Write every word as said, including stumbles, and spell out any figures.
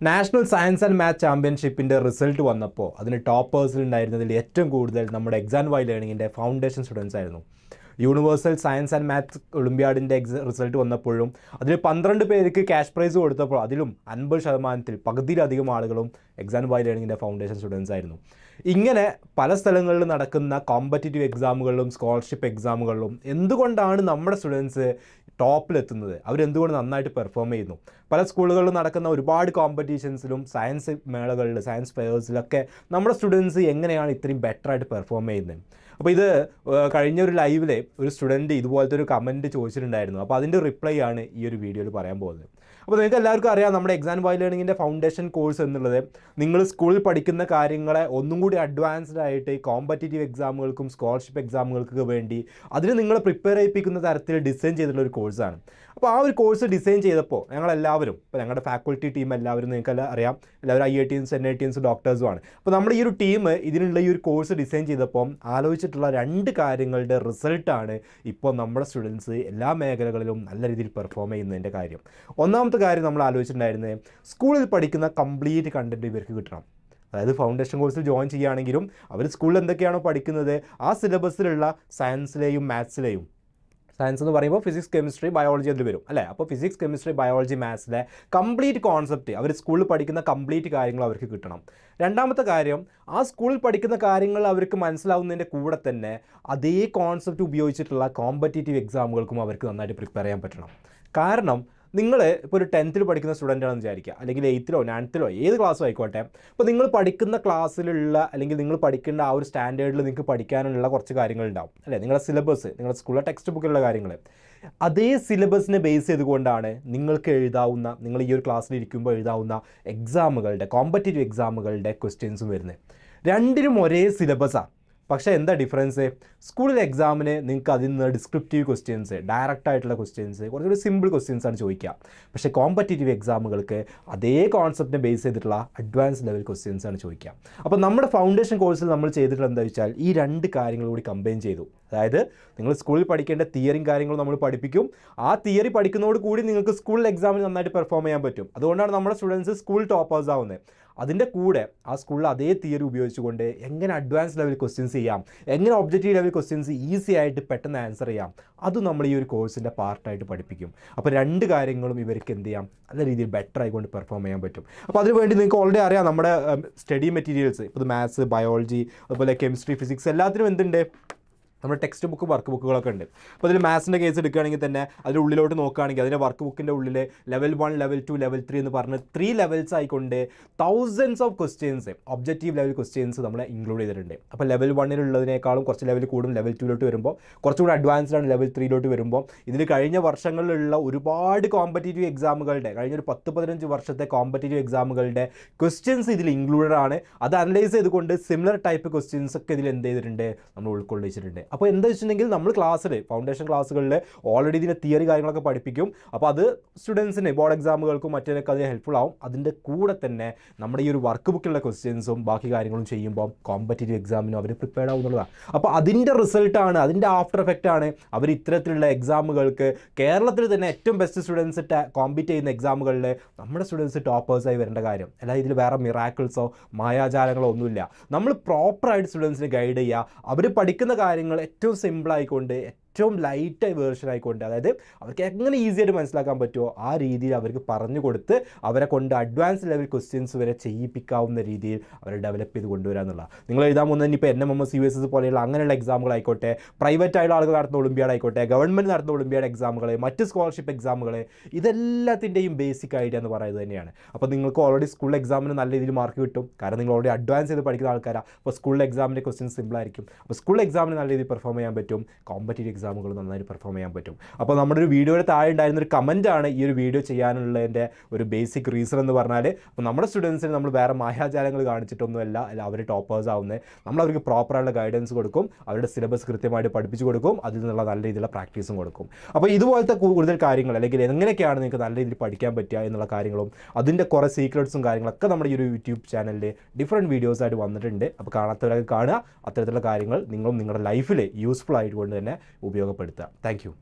National Science and Math Championship in the result one up. That's top person in the exam while learning in foundation students. Universal Science and Math Olympiad in the result vannappollum adile twelve perku cash prize koduthappo adilum fifty percent il pagudil adhigam aalukalum exam by learning inde foundation students aayirunnu ingane pala sthalangalil nadakkunna competitive examukalum scholarship examukalum endukondana nammada students top il ethunnathu avaru endukondu nannayittu perform cheyunu pala schoolgalil nadakkunna orupaad competitionsilum science melagalil science fairs ilakke nammada students enganeyana ithrayum better aayittu perform cheyunu appo idu kazhinja oru live le ഒരു student ഇതുപോലത്തെ ഒരു comment ചോദിച്ചിട്ടുണ്ടായിരുന്നു അപ്പോൾ അതിന്റെ reply ആണ് ഈ ഒരു വീഡിയോയിൽ പറയാൻ പോകുന്നത് അപ്പോൾ നിങ്ങൾക്ക് എല്ലാവർക്കും അറിയാം നമ്മുടെ എക്സാം വൈ ലേണിംഗിന്റെ ഫൗണ്ടേഷൻ കോഴ്സ് എന്നുള്ളത് നിങ്ങൾ സ്കൂളിൽ പഠിക്കുന്ന കാര്യങ്ങളെ ഒന്നും കൂടി അഡ്വാൻസ്ഡ് ആയിട്ട് ഈ കോമ്പറ്റിറ്റീവ് എക്സാമുകൾക്കും സ്കോളർഷിപ്പ് എക്സാമുകൾക്കൊക്കെ വേണ്ടി അതിനെ നിങ്ങൾ പ്രിപ്പയർ ചെയ്യിപ്പിക്കുന്ന തരത്തിൽ ഡിസൈൻ ചെയ്തിട്ടുള്ള ഒരു കോഴ്സാണ് അപ്പോൾ ആ ഒരു കോഴ്സ് ഡിസൈൻ ചെയ്തപ്പോൾ ഞങ്ങൾ എല്ലാവരും അപ്പോൾ ഞങ്ങളുടെ ഫാക്കൽറ്റി ടീം എല്ലാവരും നിങ്ങൾക്ക് അറിയാം എല്ലാവരും ഐഐടിയൻസ് എൻഐടിയൻസ് ഡോക്ടേഴ്സുമാണ് അപ്പോൾ നമ്മുടെ ഈ ഒരു ടീം ഇതിനുള്ള ഈ ഒരു കോഴ്സ് ഡിസൈൻ ചെയ്തപ്പോൾ ആലോചിച്ചിട്ടുള്ള രണ്ട് കാര്യങ്ങളുടെ റിസൾട്ട് ആണ് ഇപ്പോൾ നമ്മുടെ സ്റ്റുഡന്റ്സ് എല്ലാ മേഖലകളിലും നല്ല രീതിയിൽ പെർഫോം ചെയ്യുന്നതിന്റെ കാര്യം. ഒന്നാമത്തെ കാര്യം നമ്മൾ ആലോചിച്ചിട്ടുണ്ടായിരുന്നു സ്കൂളിൽ പഠിക്കുന്ന കംപ്ലീറ്റ് കണ്ടന്റ് ഇവർക്ക് കിട്ടണം. അതായത് ഫൗണ്ടേഷൻ കോഴ്സിൽ ജോയിൻ ചെയ്യുകയാണെങ്കിലും അവർ സ്കൂളിൽ എന്തൊക്കെയാണോ പഠിക്കുന്നത് ആ സിലബസിലുള്ള സയൻസിലെയും മാത്സിലെയും Science is physics, chemistry, biology. So, physics, chemistry, biology, maths. Complete concept. They have school complete things. Second, a school they concept to competitive exam. Because നിങ്ങൾ ഇപ്പോൾ ഒരു tenth ൽ പഠിക്കുന്ന സ്റ്റുഡന്റ് ആണെന്ന് വിചാരിക്കുക അല്ലെങ്കിൽ eighth ലോ ninth ലോ ഏത് ക്ലാസ്സോ ആയിക്കോട്ടെ അപ്പോൾ നിങ്ങൾ പഠിക്കുന്ന ക്ലാസ്സിലുള്ള അല്ലെങ്കിൽ നിങ്ങൾ പഠിക്കേണ്ട ആ ഒരു സ്റ്റാൻഡേർഡിൽ നിങ്ങൾക്ക് പഠിക്കാനുള്ള കുറച്ച് കാര്യങ്ങൾ ഉണ്ടാവും അല്ലേ നിങ്ങളുടെ സിലബസ് നിങ്ങളുടെ സ്കൂളിലെ ടെക്സ്റ്റ് ബുക്കിലുള്ള കാര്യങ്ങൾ അതേ സിലബസിനെ ബേസ് ചെയ്തുകൊണ്ടാണ് നിങ്ങൾക്ക് എഴുതാവുന്ന നിങ്ങൾ ഈ ഒരു ക്ലാസ്സിൽ ഇരിക്കുമ്പോൾ എഴുതാവുന്ന എക്സാമുകളുടെ കോമ്പറ്റിറ്റീവ് എക്സാമുകളുടെ ക്വസ്റ്റ്യൻസും വരുന്നത് രണ്ടിനും ഒരേ സിലബസാണ് പക്ഷേ എന്താ ഡിഫറൻസ് സ്കൂളിലെ എക്സാമിന് നിങ്ങൾക്ക് അതിൽ നിന്ന് ഡിസ്ക്രിപ്റ്റീവ് ക്വസ്റ്റ്യൻസ് ഡയറക്റ്റ് ആയിട്ടുള്ള ക്വസ്റ്റ്യൻസ് കുറച്ചുകൂടി സിമ്പിൾ ക്വസ്റ്റ്യൻസ് ആണ് ചോദിക്കുക പക്ഷേ കോമ്പറ്റിറ്റീവ് എക്സാമുകൾക്ക് അതേ കോൺസെപ്റ്റിനെ ബേസ് ചെയ്തിട്ടുള്ള അഡ്വാൻസ് ലെവൽ ക്വസ്റ്റ്യൻസ് ആണ് ചോദിക്കുക അപ്പോൾ നമ്മുടെ ഫൗണ്ടേഷൻ കോഴ്സിൽ നമ്മൾ ചെയ്തിട്ടുള്ള എന്താ വെച്ചാൽ ഈ രണ്ട് കാര്യങ്ങൾ കൂടി കമ്പൈൻ ചെയ്തു അതായത് നിങ്ങൾ സ്കൂളിൽ പഠിക്കേണ്ട തിയറിയും കാര്യങ്ങളും നമ്മൾ പഠിപ്പിക്കും ആ തിയറി പഠിക്കുന്നതോട് കൂടി നിങ്ങൾക്ക് സ്കൂളിൽ എക്സാമിന് നന്നായിട്ട് പെർഫോം ചെയ്യാൻ പറ്റും അതുകൊണ്ടാണ് നമ്മുടെ സ്റ്റുഡൻസ് സ്കൂൾ ടോപ്പേഴ്സ് ആവുന്നത് അതിന്റെ കൂടെ ആ സ്കൂളിൽ അതേ തിയറി ഉപയോഗിച്ചുകൊണ്ട് എങ്ങനെ അഡ്വാൻസ് ലെവൽ ക്വസ്റ്റ്യൻസ് ചെയ്യാം എങ്ങനെ ഒബ്ജക്റ്റീവ് ലെവൽ ക്വസ്റ്റ്യൻസ് ഈസി ആയിട്ട് പെട്ടെന്ന് ആൻസർ ചെയ്യാം അത് നമ്മൾ ഈ ഒരു കോഴ്സിൻ്റെ പാർട്ടായിട്ട് പഠിപ്പിക്കും അപ്പോൾ രണ്ട് കാര്യങ്ങളും ഇവർക്ക് എന്ത് ചെയ്യാം നല്ല രീതിയിൽ ബെറ്റർ ആയിക്കൊണ്ട് പെർഫോം ചെയ്യാൻ പറ്റും അപ്പോൾ അതിനുവേണ്ടി നിങ്ങൾക്ക് ഓൾറെഡി അറിയാം നമ്മുടെ സ്റ്റഡി മെറ്റീരിയൽസ് ഇപ്പോൾ മാത്സ് ബയോളജി അതുപോലെ കെമിസ്ട്രി ഫിസിക്സ് എല്ലാത്തിനും എന്തുണ്ട് നമ്മുടെ ടെക്സ്റ്റ് ബുക്ക് വർക്ക് ബുക്കുകളൊക്കെ ഉണ്ട് അപ്പോൾ അതിൽ മാത്സിൻ്റെ കേസ് എടുക്കുകയാണെങ്കിൽ തന്നെ അതിൻ്റെ ഉള്ളിലോട്ട് നോക്കുകയാണെങ്കിൽ അതിൻ്റെ വർക്ക് ബുക്കിൻ്റെ ഉള്ളിൽ level one level two level three എന്ന് പറഞ്ഞ് ത്രീ ലെവൽസ് ആയിക്കൊണ്ട് thousands of questions objective level questions നമ്മൾ ഇൻക്ലൂഡ് ചെയ്തിട്ടുണ്ട് അപ്പോൾ ലെവൽ വണ്ണിലുള്ളതിനേക്കാളും കുറച്ച് ലെവൽ കൂടും ലെവൽ ടൂയിലോട്ട് വരുമ്പോൾ കുറച്ചുകൂടി അഡ്വാൻസ്ഡാണ് ലെവൽ ത്രീയിലോട്ട് വരുമ്പോൾ ഇതിൽ കഴിഞ്ഞ വർഷങ്ങളിലുള്ള ഒരുപാട് കോമ്പറ്റേറ്റീവ് എക്സാമുകളുടെ കഴിഞ്ഞൊരു പത്ത് പതിനഞ്ച് വർഷത്തെ കോമ്പറ്റേറ്റീവ് എക്സാമുകളുടെ ക്വസ്റ്റ്യൻസ് ഇതിൽ ഇൻക്ലൂഡഡ് ആണ് അത് അനലൈസ് ചെയ്തുകൊണ്ട് സിമിലർ ടൈപ്പ് ക്വസ്റ്റ്യൻസ് ഒക്കെ ഇതിൽ എന്ത് ചെയ്തിട്ടുണ്ട് നമ്മൾ ഉൾക്കൊള്ളിച്ചിട്ടുണ്ട് അപ്പോൾ എന്താ വെച്ചിട്ടുണ്ടെങ്കിൽ നമ്മൾ ക്ലാസ്സിൽ ഫൗണ്ടേഷൻ ക്ലാസ്സുകളിൽ ഓൾറെഡി ഇതിൻ്റെ തിയറി കാര്യങ്ങളൊക്കെ പഠിപ്പിക്കും അപ്പോൾ അത് സ്റ്റുഡൻസിന് ബോർഡ് എക്സാമുകൾക്കും മറ്റേതൊക്കെ അതിന് ഹെൽപ്ഫുൾ ആവും അതിൻ്റെ കൂടെ തന്നെ നമ്മുടെ ഈ ഒരു വർക്ക് ബുക്കിലുള്ള ക്വസ്റ്റ്യൻസും ബാക്കി കാര്യങ്ങളും ചെയ്യുമ്പോൾ കോമ്പറ്റേറ്റീവ് എക്സാമിനും അവർ പ്രിപ്പയർഡ് ആവുന്നുള്ളതാണ് അപ്പോൾ അതിൻ്റെ റിസൾട്ടാണ് അതിൻ്റെ ആഫ്റ്റർ എഫക്റ്റാണ് അവർ ഇത്തരത്തിലുള്ള എക്സാമുകൾക്ക് കേരളത്തിൽ തന്നെ ഏറ്റവും ബെസ്റ്റ് സ്റ്റുഡൻസ് കോമ്പീറ്റ് ചെയ്യുന്ന എക്സാമുകളിൽ നമ്മുടെ സ്റ്റുഡൻസ് ടോപ്പേഴ്സായി വരേണ്ട കാര്യം അല്ലാതെ ഇതിൽ വേറെ മിറാക്കിൾസോ മായാജാലങ്ങളോ ഒന്നുമില്ല നമ്മൾ പ്രോപ്പറായിട്ട് സ്റ്റുഡൻസിനെ ഗൈഡ് ചെയ്യുക അവർ പഠിക്കുന്ന കാര്യങ്ങൾ ഏറ്റവും സിമ്പിളായിക്കൊണ്ട് ഏറ്റവും ലൈറ്റായി വേർഷൻ ആയിക്കൊണ്ട് അതായത് അവർക്ക് എങ്ങനെ ഈസിയായിട്ട് മനസ്സിലാക്കാൻ പറ്റുമോ ആ രീതിയിൽ അവർക്ക് പറഞ്ഞു കൊടുത്ത് അവരെ കൊണ്ട് അഡ്വാൻസ് ലെവൽ ക്വസ്റ്റ്യൻസ് വരെ ചെയ്യിപ്പിക്കാവുന്ന രീതിയിൽ അവരെ ഡെവലപ്പ് ചെയ്ത് കൊണ്ടുവരിക എന്നുള്ളതാണ് നിങ്ങൾ എഴുതാൻ പോകുന്നത് ഇനിയിപ്പോൾ N M M S U S S പോലെയുള്ള അങ്ങനെയുള്ള എക്സാമുകളായിക്കോട്ടെ പ്രൈവറ്റ് ആയുള്ള ആളുകൾ നടത്തുന്ന ഒളിമ്പിയാഡ് ആയിക്കോട്ടെ ഗവൺമെൻറ് നടത്തുന്ന ഒളിമ്പിയാഡ് എക്സാമുകൾ മറ്റ് സ്കോളർഷിപ്പ് എക്സാമുകൾ ഇതെല്ലാത്തിൻ്റെയും ബേസിക് ഐഡിയ എന്ന് പറയുന്നത് തന്നെയാണ് അപ്പോൾ നിങ്ങൾക്ക് ഓൾറെഡി സ്കൂളിലെ എക്സാമിന് നല്ല രീതിയിൽ മാർക്ക് കിട്ടും കാരണം നിങ്ങൾ ഓൾറെഡി അഡ്വാൻസ് ചെയ്ത് പഠിക്കുന്ന ആൾക്കാരാണ് അപ്പോൾ സ്കൂളിലെ എക്സാമിൻ്റെ ക്വസ്റ്റ്യൻസ് സിമ്പിളായിരിക്കും അപ്പോൾ സ്കൂളിലെ എക്സാമിന് നല്ല രീതിയിൽ പെർഫോം ചെയ്യാൻ പറ്റും കോമ്പറ്റേറ്റീവ് എക്സാമുകൾ നന്നായി പെർഫോം ചെയ്യാൻ പറ്റും അപ്പോൾ നമ്മുടെ ഒരു വീഡിയോയുടെ താഴെ ഉണ്ടായിരുന്ന ഒരു കമൻറ്റാണ് ഈ ഒരു വീഡിയോ ചെയ്യാനുള്ളതിൻ്റെ ഒരു ബേസിക് റീസൺ എന്ന് പറഞ്ഞാൽ അപ്പോൾ നമ്മുടെ സ്റ്റുഡൻസിന് നമ്മൾ വേറെ മായാജാലങ്ങൾ കാണിച്ചിട്ടൊന്നുമല്ല അല്ല അവർ ടോപ്പേഴ്സ് ആവുന്നത് നമ്മൾ അവർക്ക് പ്രോപ്പറായുള്ള ഗൈഡൻസ് കൊടുക്കും അവരുടെ സിലബസ് കൃത്യമായിട്ട് പഠിപ്പിച്ചു കൊടുക്കും അതിൽ നിന്നുള്ള നല്ല രീതിയിലുള്ള പ്രാക്ടീസും കൊടുക്കും അപ്പോൾ ഇതുപോലത്തെ കൂടുതൽ കാര്യങ്ങൾ അല്ലെങ്കിൽ എങ്ങനെയൊക്കെയാണ് നിങ്ങൾക്ക് നല്ല രീതിയിൽ പഠിക്കാൻ പറ്റുക എന്നുള്ള കാര്യങ്ങളും അതിൻ്റെ കുറേ സീക്രട്സും കാര്യങ്ങളൊക്കെ നമ്മുടെ ഈ ഒരു യൂട്യൂബ് ചാനലിൽ ഡിഫറൻറ്റ് വീഡിയോസായിട്ട് വന്നിട്ടുണ്ട് അപ്പോൾ കാണാത്തവരൊക്കെ കാണുക അത്തരത്തിലുള്ള കാര്യങ്ങൾ നിങ്ങളും നിങ്ങളുടെ ലൈഫിൽ യൂസ്ഫുൾ ആയിട്ട് കൊണ്ട് തന്നെ ഉപയോഗപ്പെടുത്താം. Thank U.